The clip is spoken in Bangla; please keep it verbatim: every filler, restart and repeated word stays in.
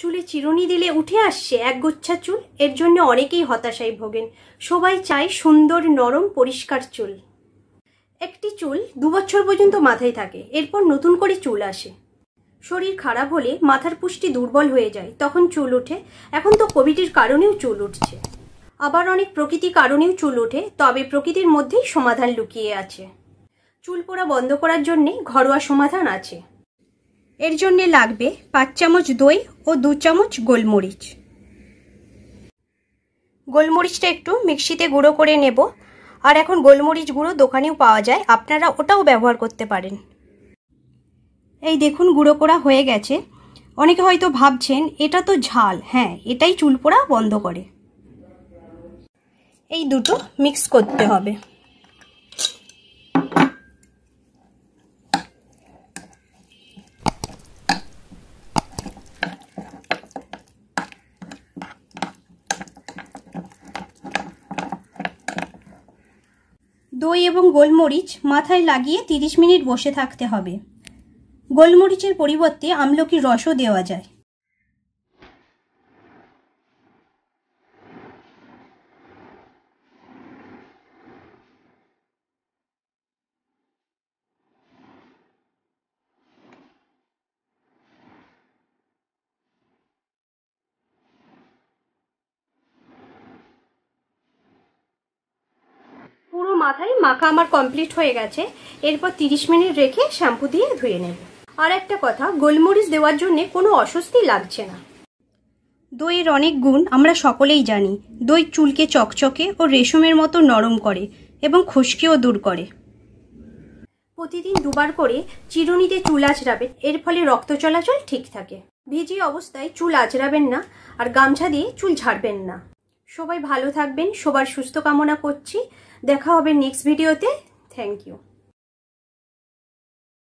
চুলে চিরুনি দিলে উঠে আসছে এক গোচ্ছা চুল। এর জন্য অনেকেই হতাশায় ভোগেন। সবাই চায় সুন্দর নরম পরিষ্কার চুল। একটি চুল দু বছর পর্যন্ত মাথায় থাকে, এরপর নতুন করে চুল আসে। শরীর খারাপ হলে মাথার পুষ্টি দুর্বল হয়ে যায়, তখন চুল ওঠে। এখন তো কোভিডের কারণেও চুল উঠছে, আবার অনেক প্রকৃতি কারণেও চুল ওঠে। তবে প্রকৃতির মধ্যেই সমাধান লুকিয়ে আছে। চুল পড়া বন্ধ করার জন্যে ঘরোয়া সমাধান আছে। এর জন্যে লাগবে পাঁচ চামচ দই ও দু চামচ গোলমরিচ। গোলমরিচটা একটু মিক্সিতে গুঁড়ো করে নেব। আর এখন গোলমরিচ গুঁড়ো দোকানেও পাওয়া যায়, আপনারা ওটাও ব্যবহার করতে পারেন। এই দেখুন গুঁড়ো করা হয়ে গেছে। অনেকে হয়তো ভাবছেন এটা তো ঝাল, হ্যাঁ এটাই চুল পোড়া বন্ধ করে। এই দুটো মিক্স করতে হবে। দই এবং গোলমরিচ মাথায় লাগিয়ে তিরিশ মিনিট বসে থাকতে হবে। গোলমরিচের পরিবর্তে আমলকির রসও দেওয়া যায়। পুরো মাথায় মাখা আমার কমপ্লিট হয়ে গেছে। এরপর তিরিশ মিনিট রেখে শ্যাম্পু দিয়ে ধুয়ে নেব। আর একটা কথা, গোলমরিচ দেওয়ার জন্য কোনো অস্বস্তি লাগছে না। দইয়ের অনেক গুণ আমরা সকলেই জানি। দই চুলকে চকচকে ও রেশমের মতো নরম করে এবং খুশকিও দূর করে। প্রতিদিন দুবার করে চিরুনিতে চুল আঁচড়াবেন, এর ফলে রক্ত চলাচল ঠিক থাকে। ভিজি অবস্থায় চুল আঁচড়াবেন না, আর গামছা দিয়ে চুল ঝাড়বেন না। সবাই ভালো থাকবেন, সবার সুস্থ কামনা করছি। দেখা হবে নেক্সট ভিডিওতে। Thank you.